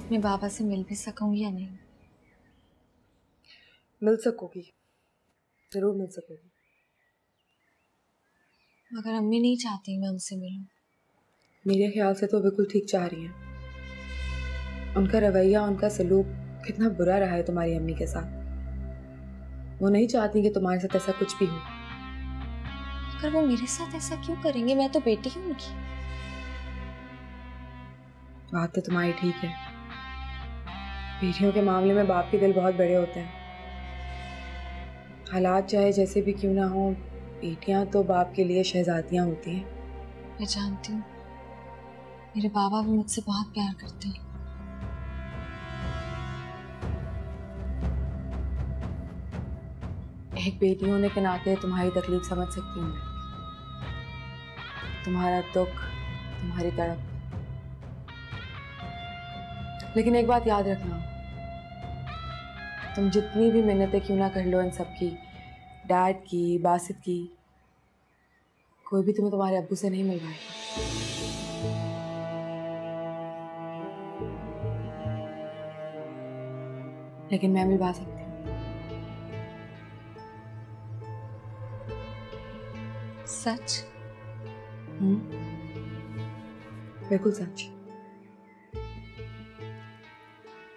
अपने बाबा से मिल भी सकूंगी या नहीं? मिल सकोगी, जरूर मिल सकोगी। मगर अम्मी नहीं चाहती मैं उनसे मिलूं। मेरे ख्याल से तो बिल्कुल ठीक चाह रही हैं। उनका रवैया, उनका सलूक कितना बुरा रहा है तुम्हारी अम्मी के साथ। वो नहीं चाहती कि तुम्हारे साथ ऐसा कुछ भी हो। मगर वो मेरे साथ ऐसा क्यों करेंगे? मैं तो बेटी हूँ उनकी। बात तो तुम्हारी ठीक है, बेटियों के मामले में बाप के दिल बहुत बड़े होते हैं। हालात चाहे जैसे भी क्यों ना हो, बेटियां तो बाप के लिए शहजादियां होती हैं। मैं जानती हूँ, मेरे बाबा भी मुझसे बहुत प्यार करते हैं। एक बेटी होने के नाते तुम्हारी तकलीफ समझ सकती हूँ मैं, तुम्हारा दुख, तुम्हारी तड़प। लेकिन एक बात याद रखना, तुम जितनी भी मिन्नतें क्यों ना कर लो इन सब की, डैड की, बासित की, कोई भी तुम्हें तुम्हारे अब्बू से नहीं मिल पाएगा। लेकिन मैं मिलवा सकती हूँ। सच? बिल्कुल सच।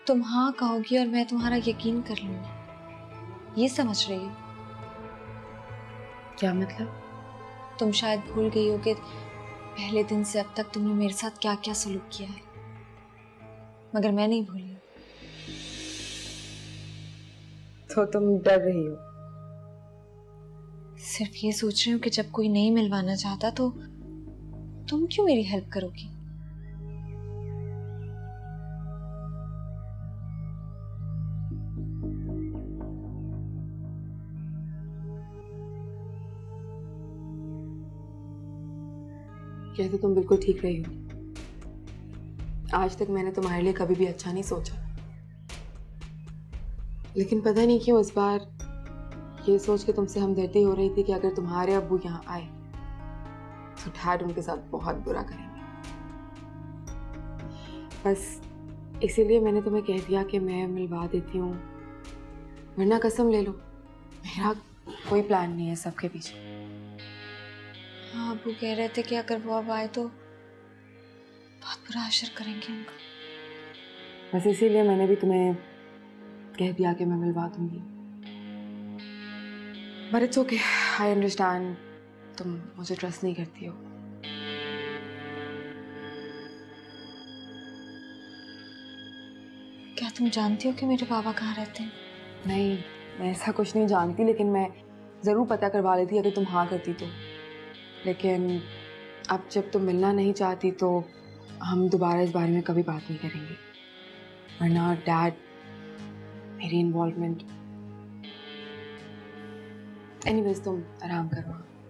तुम हाँ कहोगी और मैं तुम्हारा यकीन कर लूंगी, ये समझ रही हो? क्या मतलब? तुम शायद भूल गई हो कि पहले दिन से अब तक तुमने मेरे साथ क्या क्या सलूक किया है, मगर मैं नहीं भूली। तो तुम डर रही हो? सिर्फ ये सोच रही हूँ कि जब कोई नहीं मिलवाना चाहता तो तुम क्यों मेरी हेल्प करोगी? कहते तुम बिल्कुल ठीक रही हो। आज तक मैंने तुम्हारे लिए कभी भी अच्छा नहीं सोचा, लेकिन पता नहीं क्यों इस बार ये सोच के तुमसे हमदर्दी हो रही थी कि अगर तुम्हारे अब्बू यहाँ आए तो डैड उनके साथ बहुत बुरा करेंगे। बस इसीलिए मैंने तुम्हें कह दिया कि मैं मिलवा देती हूँ, वरना कसम ले लो मेरा कोई प्लान नहीं है सबके पीछे। हाँ, अबू कह रहे थे कि अगर वो अब आए तो बहुत बुरा असर करेंगे उनका। बस इसीलिए मैंने भी तुम्हें कह दिया कि मैं मिलवा दूंगी। But it's okay, I understand, तुम मुझे ट्रस्ट नहीं करती हो। क्या तुम जानती हो कि मेरे बाबा कहाँ रहते हैं? नहीं, मैं ऐसा कुछ नहीं जानती, लेकिन मैं ज़रूर पता करवा लेती अगर तुम हाँ करती तो। लेकिन अब जब तुम मिलना नहीं चाहती तो हम दोबारा इस बारे में कभी बात नहीं करेंगे, वरना डैड मेरी इन्वॉल्वमेंट। एनीवेज, तुम आराम करो।